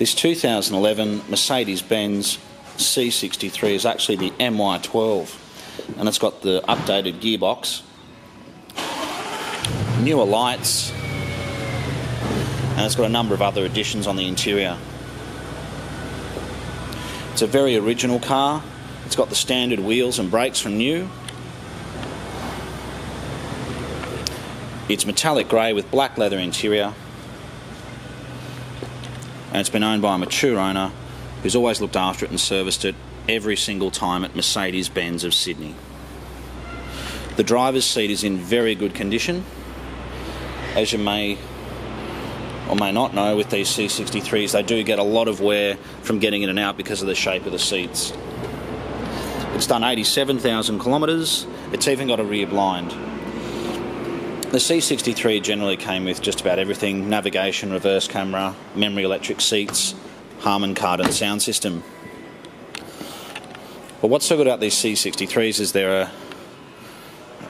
This 2011 Mercedes-Benz C63 is actually the MY12, and it's got the updated gearbox, newer lights, and it's got a number of other additions on the interior. It's a very original car. It's got the standard wheels and brakes from new. It's metallic grey with black leather interior, and it's been owned by a mature owner who's always looked after it and serviced it every single time at Mercedes-Benz of Sydney. The driver's seat is in very good condition. As you may or may not know, with these C63s, they do get a lot of wear from getting in and out because of the shape of the seats. It's done 87,000 kilometres. It's even got a rear blind. The C63 generally came with just about everything: navigation, reverse camera, memory electric seats, Harman Kardon sound system. But what's so good about these C63s is they're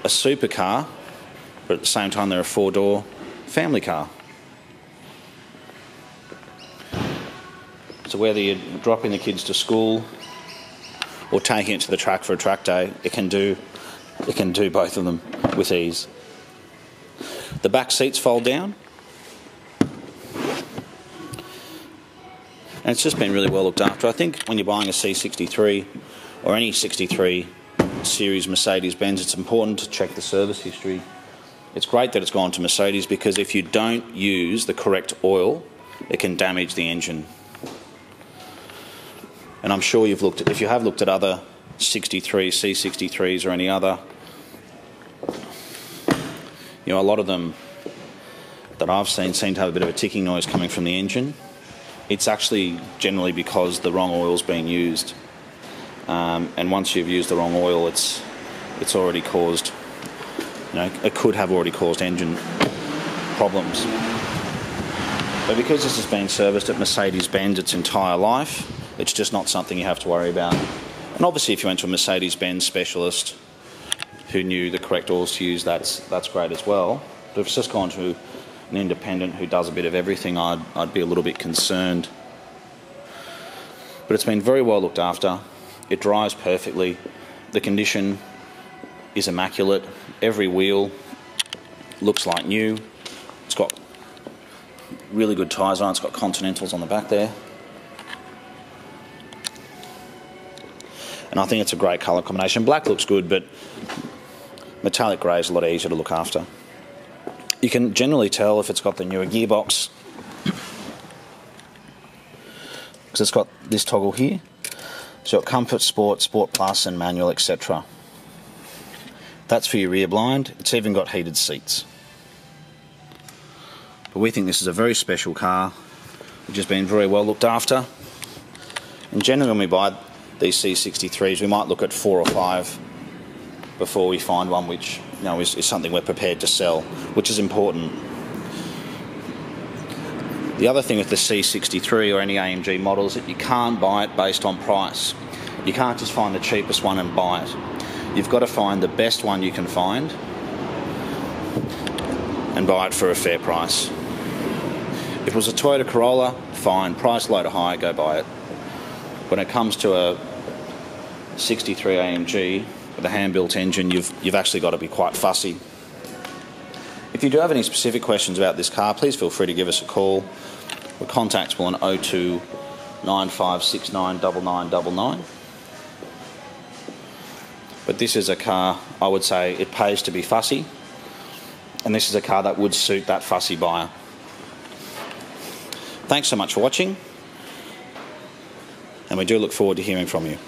a supercar, but at the same time they're a four-door family car. So whether you're dropping the kids to school or taking it to the track for a track day, it can do both of them with ease. The back seats fold down, and it's just been really well looked after. I think when you're buying a C63 or any 63 series Mercedes-Benz, it's important to check the service history. It's great that it's gone to Mercedes, because if you don't use the correct oil, it can damage the engine. And I'm sure you've looked at, if you have looked at other 63 C63s or any other, you know, a lot of them that I've seen seem to have a bit of a ticking noise coming from the engine. It's actually generally because the wrong oil's being used, and once you've used the wrong oil, it's already caused, you know, it could have already caused engine problems. But because this has been serviced at Mercedes-Benz its entire life, it's just not something you have to worry about. And obviously if you went to a Mercedes-Benz specialist who knew the correct oils to use, that's great as well. But if it's just gone to an independent who does a bit of everything, I'd be a little bit concerned. But it's been very well looked after. It drives perfectly. The condition is immaculate. Every wheel looks like new. It's got really good tyres on it. It's got Continentals on the back there. And I think it's a great colour combination. Black looks good, but metallic grey is a lot easier to look after. You can generally tell if it's got the newer gearbox, because it's got this toggle here. So it's got Comfort, Sport, Sport Plus and Manual, etc. That's for your rear blind. It's even got heated seats. But we think this is a very special car, which has been very well looked after. And generally when we buy these C63s, we might look at 4 or 5 before we find one which, you know, is something we're prepared to sell, which is important. The other thing with the C63 or any AMG model is that you can't buy it based on price. You can't just find the cheapest one and buy it. You've got to find the best one you can find and buy it for a fair price. If it was a Toyota Corolla, fine, price low to high, go buy it. When it comes to a 63 AMG with a hand-built engine, you've actually got to be quite fussy. If you do have any specific questions about this car, please feel free to give us a call. We're contactable on 02 9569 9999. But this is a car, I would say, it pays to be fussy, and this is a car that would suit that fussy buyer. Thanks so much for watching, and we do look forward to hearing from you.